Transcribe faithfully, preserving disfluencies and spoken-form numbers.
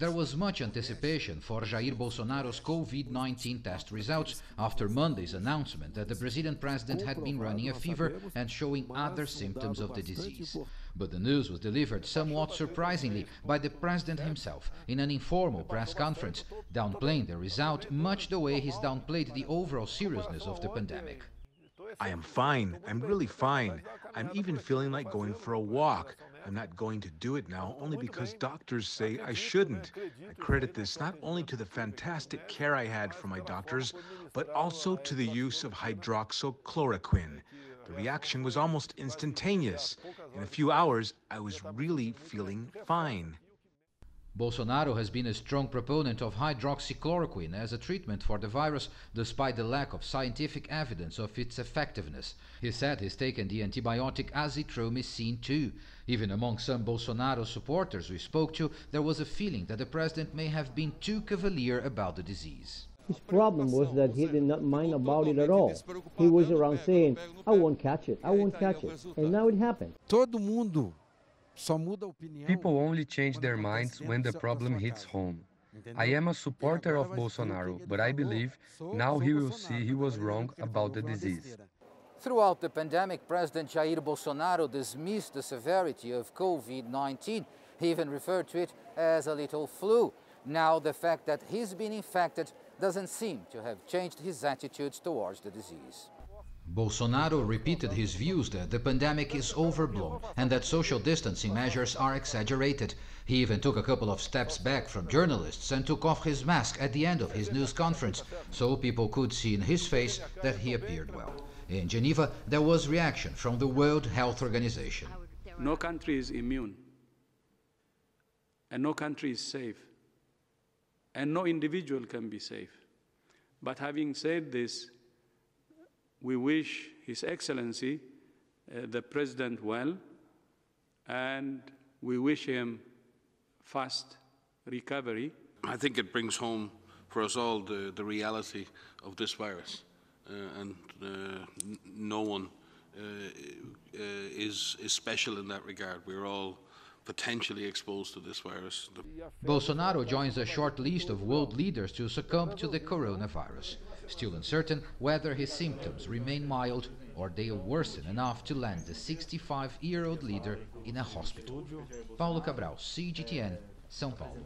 There was much anticipation for Jair Bolsonaro's COVID nineteen test results after Monday's announcement that the Brazilian president had been running a fever and showing other symptoms of the disease. But the news was delivered somewhat surprisingly by the president himself in an informal press conference, downplaying the result much the way he's downplayed the overall seriousness of the pandemic. I am fine. I'm really fine. I'm even feeling like going for a walk. I'm not going to do it now only because doctors say I shouldn't. I credit this not only to the fantastic care I had from my doctors, but also to the use of hydroxychloroquine. The reaction was almost instantaneous. In a few hours, I was really feeling fine. Bolsonaro has been a strong proponent of hydroxychloroquine as a treatment for the virus, despite the lack of scientific evidence of its effectiveness. He said he's taken the antibiotic azithromycin too. Even among some Bolsonaro supporters we spoke to, there was a feeling that the president may have been too cavalier about the disease. His problem was that he did not mind about it at all. He was around saying, I won't catch it, I won't catch it. And now it happened. Todo mundo. People only change their minds when the problem hits home. I am a supporter of Bolsonaro, but I believe now he will see he was wrong about the disease. Throughout the pandemic, President Jair Bolsonaro dismissed the severity of COVID nineteen. He even referred to it as a little flu. Now the fact that he's been infected doesn't seem to have changed his attitudes towards the disease. Bolsonaro repeated his views that the pandemic is overblown and that social distancing measures are exaggerated. He even took a couple of steps back from journalists and took off his mask at the end of his news conference, so people could see in his face that he appeared well. In Geneva, there was reaction from the World Health Organization. No country is immune, and no country is safe, and no individual can be safe. But having said this, we wish His Excellency, uh, the President, well, and we wish him fast recovery. I think it brings home for us all the, the reality of this virus, uh, and uh, no one uh, uh, is, is special in that regard. We're all potentially exposed to this virus. Bolsonaro joins a short list of world leaders to succumb to the coronavirus. Still uncertain whether his symptoms remain mild or they'll worsen enough to land the sixty-five-year-old leader in a hospital. Paulo Cabral, C G T N, São Paulo.